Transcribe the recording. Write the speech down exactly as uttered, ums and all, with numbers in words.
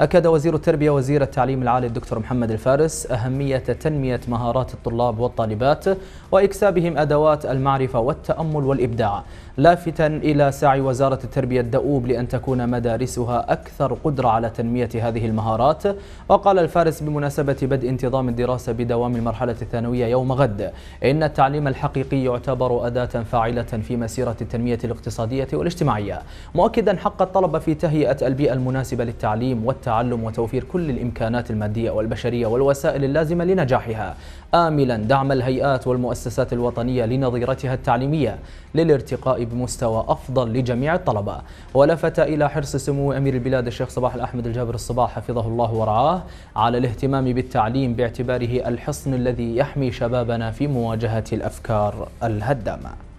أكد وزير التربية وزير التعليم العالي الدكتور محمد الفارس أهمية تنمية مهارات الطلاب والطالبات وإكسابهم أدوات المعرفة والتأمل والإبداع، لافتا إلى سعي وزارة التربية الدؤوب لأن تكون مدارسها أكثر قدرة على تنمية هذه المهارات. وقال الفارس بمناسبة بدء انتظام الدراسة بدوام المرحلة الثانوية يوم غد إن التعليم الحقيقي يعتبر أداة فاعلة في مسيرة التنمية الاقتصادية والاجتماعية، مؤكدا حق الطلبة في تهيئة البيئة المناسبة للتعليم والتعلم وتوفير كل الإمكانات المادية والبشرية والوسائل اللازمة لنجاحها، آملا دعم الهيئات والمؤسسات الوطنية لنظيرتها التعليمية للارتقاء بمستوى أفضل لجميع الطلبة. ولفت إلى حرص سمو أمير البلاد الشيخ صباح الأحمد الجابر الصباح حفظه الله ورعاه على الاهتمام بالتعليم باعتباره الحصن الذي يحمي شبابنا في مواجهة الأفكار الهدامة.